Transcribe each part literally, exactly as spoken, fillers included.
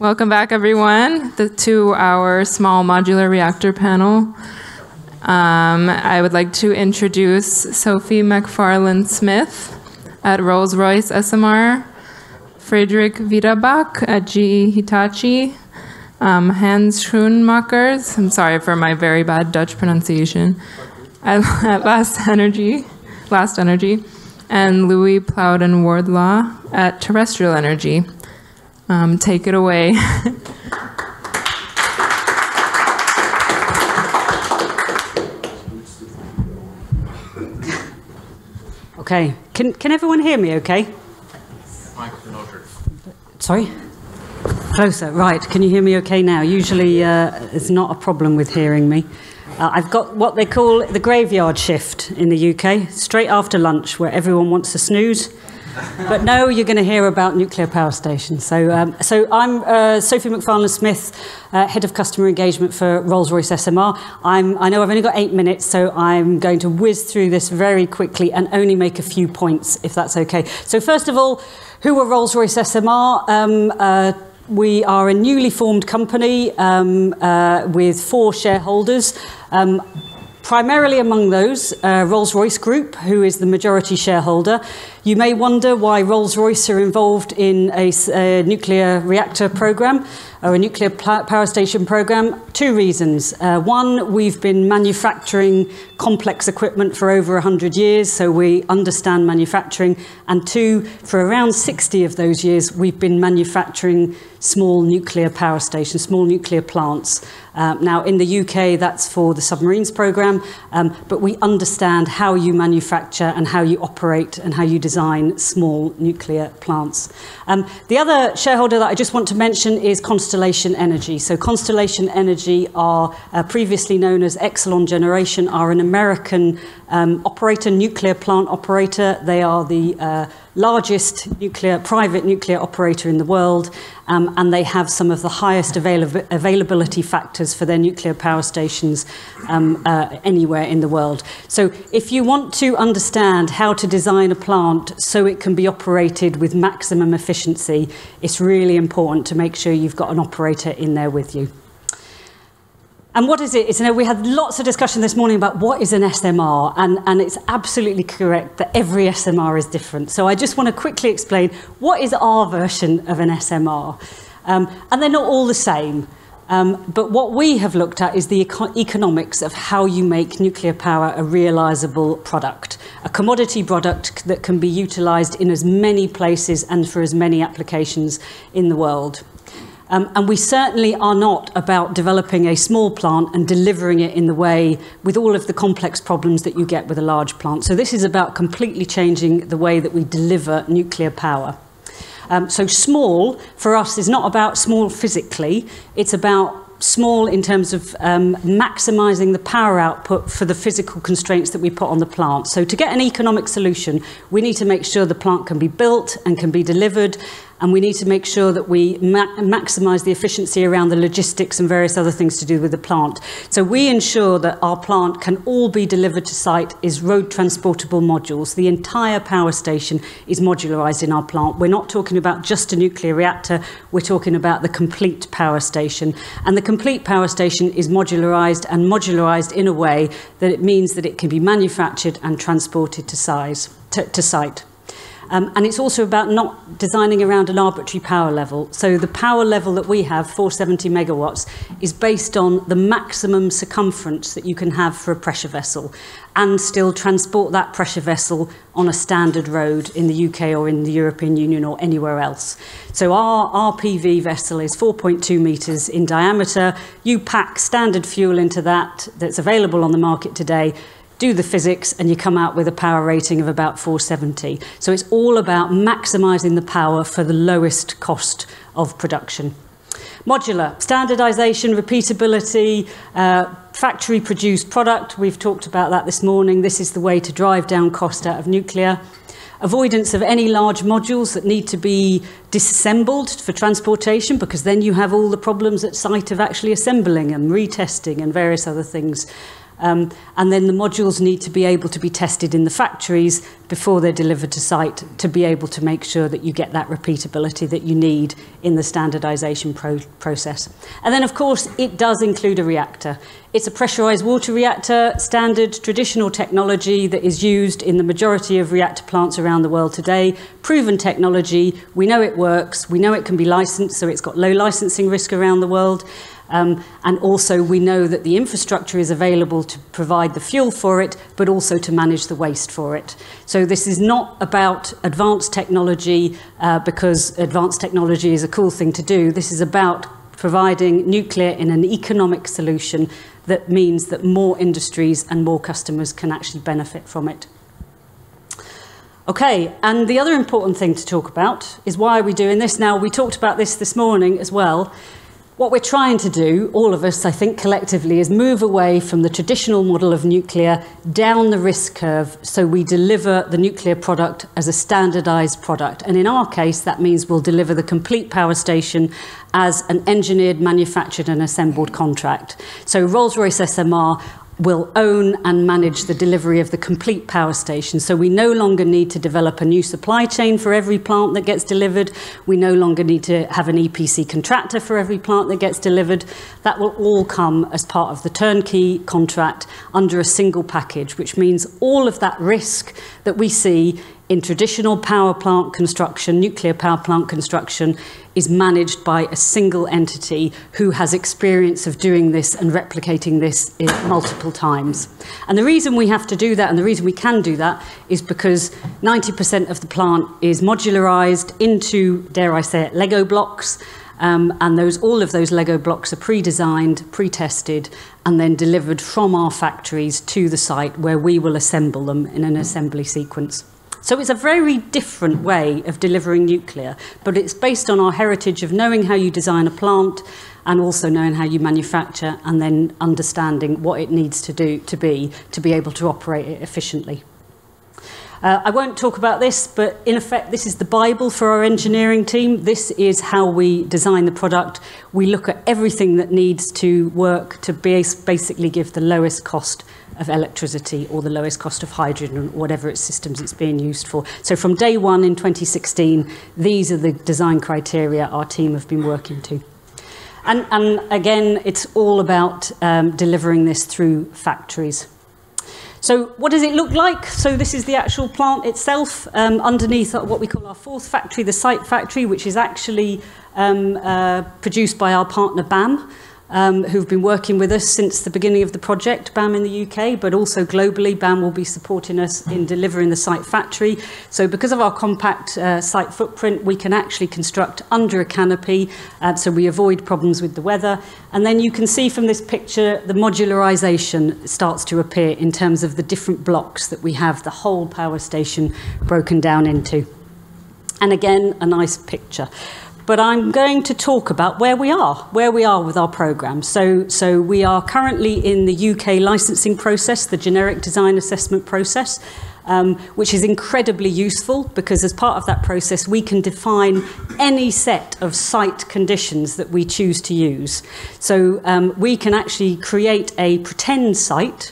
Welcome back, everyone, the, to our small modular reactor panel. Um, I would like to introduce Sophie MacFarlane-Smith at Rolls-Royce S M R, Friedrich Wiederbach at G E Hitachi, um, Hans Schoenmakers, I'm sorry for my very bad Dutch pronunciation, at, at Last Energy, Last Energy, and Louis Plowden-Wardlaw at Terrestrial Energy. Um, take it away. Okay. Can can everyone hear me okay? Sorry? Closer. Right. Can you hear me okay now? Usually uh, it's not a problem with hearing me. Uh, I've got what they call the graveyard shift in the U K, straight after lunch, where everyone wants to snooze. But no, you're going to hear about nuclear power stations. So, um, so I'm uh, Sophie MacFarlane-Smith, uh, Head of Customer Engagement for Rolls-Royce S M R. I'm, I know I've only got eight minutes, so I'm going to whiz through this very quickly and only make a few points, if that's okay. So first of all, who are Rolls-Royce S M R? Um, uh, we are a newly formed company um, uh, with four shareholders. Um, Primarily among those, uh, Rolls-Royce Group, who is the majority shareholder. You may wonder why Rolls-Royce are involved in a, a nuclear reactor program or a nuclear power station program. Two reasons. Uh, one, we've been manufacturing complex equipment for over one hundred years, so we understand manufacturing. And two, for around sixty of those years, we've been manufacturing small nuclear power stations, small nuclear plants. Uh, now, in the U K, that's for the submarines program, um, but we understand how you manufacture and how you operate and how you design small nuclear plants. Um, the other shareholder that I just want to mention is Constellation Energy. So Constellation Energy are uh, previously known as Exelon Generation, are an American um, operator, nuclear plant operator. They are the uh, largest nuclear, private nuclear operator in the world, um, and they have some of the highest avail availability factors for their nuclear power stations um, uh, anywhere in the world. So if you want to understand how to design a plant so it can be operated with maximum efficiency, it's really important to make sure you've got an operator in there with you. And what is it? It's, you know, we had lots of discussion this morning about what is an S M R, and, and it's absolutely correct that every S M R is different. So I just want to quickly explain what is our version of an S M R. Um, and they're not all the same, um, but what we have looked at is the eco economics of how you make nuclear power a realisable product, a commodity product that can be utilised in as many places and for as many applications in the world. Um, and we certainly are not about developing a small plant and delivering it in the way with all of the complex problems that you get with a large plant. So this is about completely changing the way that we deliver nuclear power. Um, so small, for us, is not about small physically. It's about small in terms of um, maximizing the power output for the physical constraints that we put on the plant. So to get an economic solution, we need to make sure the plant can be built and can be delivered, and we need to make sure that we ma maximize the efficiency around the logistics and various other things to do with the plant. So we ensure that our plant can all be delivered to site is road transportable modules. The entire power station is modularized in our plant. We're not talking about just a nuclear reactor, we're talking about the complete power station. And the complete power station is modularized and modularized in a way that it means that it can be manufactured and transported to, size, to, to site. Um, and it's also about not designing around an arbitrary power level. So the power level that we have, four hundred seventy megawatts, is based on the maximum circumference that you can have for a pressure vessel and still transport that pressure vessel on a standard road in the U K or in the European Union or anywhere else. So our, our P V vessel is four point two metres in diameter. You pack standard fuel into that that's available on the market today, do the physics, and you come out with a power rating of about four seventy. So it's all about maximising the power for the lowest cost of production. Modular, standardisation, repeatability, uh, factory-produced product. We've talked about that this morning. This is the way to drive down cost out of nuclear. Avoidance of any large modules that need to be disassembled for transportation, because then you have all the problems at site of actually assembling and retesting and various other things. Um, and then the modules need to be able to be tested in the factories before they're delivered to site to be able to make sure that you get that repeatability that you need in the standardization pro process. And then, of course, it does include a reactor. It's a pressurized water reactor, standard traditional technology that is used in the majority of reactor plants around the world today, proven technology. We know it works. We know it can be licensed, so it's got low licensing risk around the world. Um, and also we know that the infrastructure is available to provide the fuel for it, but also to manage the waste for it. So this is not about advanced technology uh, because advanced technology is a cool thing to do. This is about providing nuclear in an economic solution that means that more industries and more customers can actually benefit from it. Okay, and the other important thing to talk about is why are we doing this now? We talked about this this morning as well. What we're trying to do, all of us, I think collectively, is move away from the traditional model of nuclear down the risk curve so we deliver the nuclear product as a standardized product. And in our case, that means we'll deliver the complete power station as an engineered, manufactured and assembled contract. So Rolls-Royce S M R will own and manage the delivery of the complete power station. So we no longer need to develop a new supply chain for every plant that gets delivered. We no longer need to have an E P C contractor for every plant that gets delivered. That will all come as part of the turnkey contract under a single package, which means all of that risk that we see in traditional power plant construction, nuclear power plant construction, is managed by a single entity who has experience of doing this and replicating this multiple times. And the reason we have to do that, and the reason we can do that, is because ninety percent of the plant is modularized into, dare I say it, Lego blocks, um, and those, all of those Lego blocks are pre-designed, pre-tested, and then delivered from our factories to the site where we will assemble them in an assembly sequence. So it's a very different way of delivering nuclear, but it's based on our heritage of knowing how you design a plant and also knowing how you manufacture and then understanding what it needs to do to be to be able to operate it efficiently. Uh, I won't talk about this, but in effect, this is the Bible for our engineering team. This is how we design the product. We look at everything that needs to work to base, basically give the lowest cost of electricity or the lowest cost of hydrogen or whatever its systems it's being used for. So from day one in twenty sixteen, these are the design criteria our team have been working to. And, and again, it's all about um, delivering this through factories. So what does it look like? So this is the actual plant itself, um, underneath what we call our fourth factory, the site factory, which is actually um, uh, produced by our partner BAM. Um, who've been working with us since the beginning of the project, BAM in the U K, but also globally, BAM will be supporting us in delivering the site factory. So because of our compact uh, site footprint, we can actually construct under a canopy, uh, so we avoid problems with the weather. And then you can see from this picture, the modularization starts to appear in terms of the different blocks that we have the whole power station broken down into. And again, a nice picture. But I'm going to talk about where we are, where we are with our programme. So, so we are currently in the U K licensing process, the generic design assessment process, um, which is incredibly useful because as part of that process, we can define any set of site conditions that we choose to use. So um, we can actually create a pretend site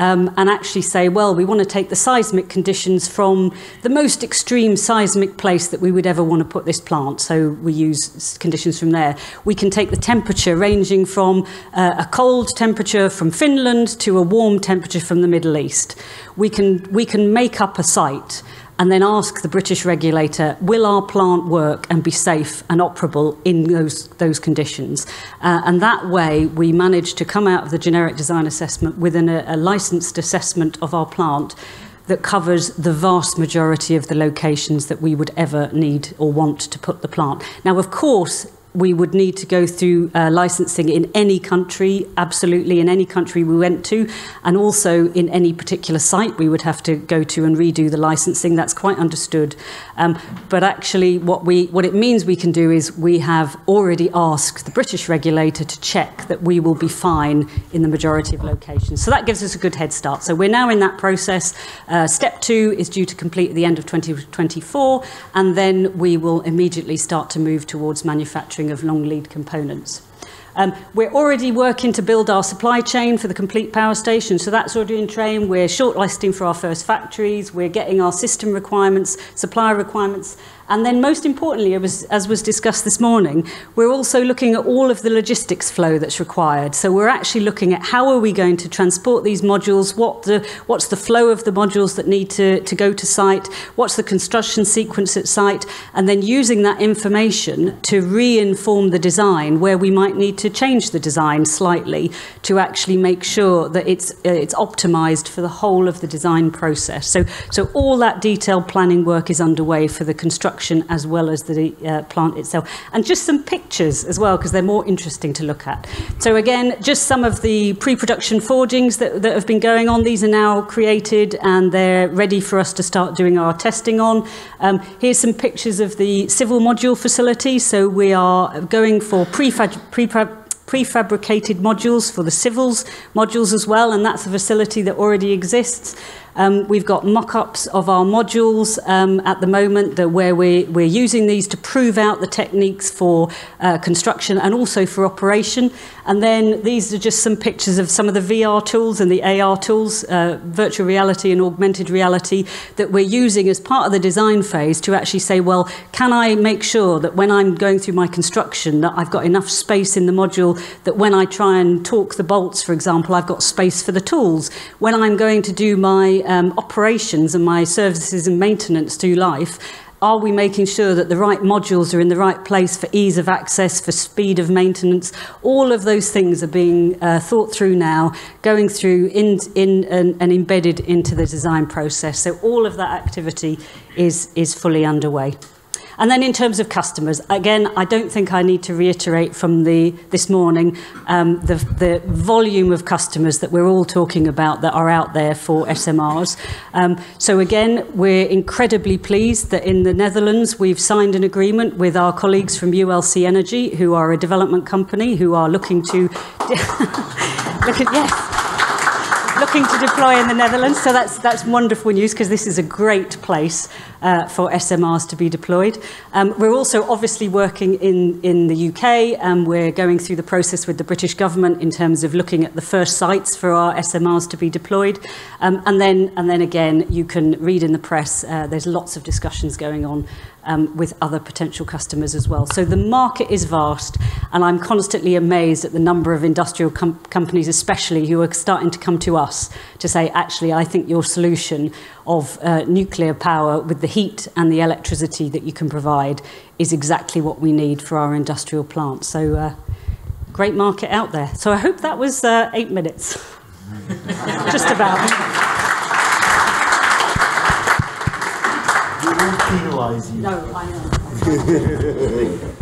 Um, and actually say, well, we want to take the seismic conditions from the most extreme seismic place that we would ever want to put this plant, so we use conditions from there. We can take the temperature ranging from uh, a cold temperature from Finland to a warm temperature from the Middle East. We can, we can make up a site and then ask the British regulator, will our plant work and be safe and operable in those, those conditions? Uh, and that way, we managed to come out of the generic design assessment with an, a, a licensed assessment of our plant that covers the vast majority of the locations that we would ever need or want to put the plant. Now, of course, we would need to go through uh, licensing in any country, absolutely in any country we went to, and also in any particular site we would have to go to and redo the licensing. That's quite understood. Um, but actually what, we, what it means we can do is we have already asked the British regulator to check that we will be fine in the majority of locations. So that gives us a good head start. So we're now in that process. Uh, step two is due to complete at the end of twenty twenty-four, and then we will immediately start to move towards manufacturing of long lead components. Um, we're already working to build our supply chain for the complete power station, so that's already in train. We're shortlisting for our first factories, we're getting our system requirements, supplier requirements, and then most importantly, it was, as was discussed this morning, we're also looking at all of the logistics flow that's required. So we're actually looking at how are we going to transport these modules, what the, what's the flow of the modules that need to, to go to site, what's the construction sequence at site, and then using that information to re-inform the design where we might need to change the design slightly to actually make sure that it's uh, it's optimized for the whole of the design process. So, so all that detailed planning work is underway for the construction as well as the uh, plant itself. And just some pictures as well, because they're more interesting to look at. So again, just some of the pre-production forgings that, that have been going on. These are now created and they're ready for us to start doing our testing on. Um, here's some pictures of the civil module facility. So we are going for prefab, prefab prefabricated modules for the civils modules as well, and that's a facility that already exists. Um, we've got mock-ups of our modules um, at the moment that where we, we're using these to prove out the techniques for uh, construction and also for operation. And then these are just some pictures of some of the V R tools and the A R tools, uh, virtual reality and augmented reality, that we're using as part of the design phase to actually say, well, can I make sure that when I'm going through my construction that I've got enough space in the module that when I try and torque the bolts, for example, I've got space for the tools. When I'm going to do my Um, operations and my services and maintenance through life, are we making sure that the right modules are in the right place for ease of access, for speed of maintenance? All of those things are being uh, thought through now, going through in, in, and, and embedded into the design process. So all of that activity is, is fully underway. And then in terms of customers, again, I don't think I need to reiterate from the this morning um, the, the volume of customers that we're all talking about that are out there for S M Rs. Um, so again, we're incredibly pleased that in the Netherlands, we've signed an agreement with our colleagues from U L C Energy, who are a development company, who are looking to... Look at, yes. Looking to deploy in the Netherlands, so that's that's wonderful news, because this is a great place uh, for S M Rs to be deployed. Um, we're also obviously working in in the U K, and we're going through the process with the British government in terms of looking at the first sites for our S M Rs to be deployed. Um, and then and then again, you can read in the press. Uh, there's lots of discussions going on Um, with other potential customers as well. So the market is vast, and I'm constantly amazed at the number of industrial com companies especially who are starting to come to us to say, actually, I think your solution of uh, nuclear power with the heat and the electricity that you can provide is exactly what we need for our industrial plants. So uh, great market out there. So I hope that was uh, eight minutes. Just about. Penalize you. No, I know.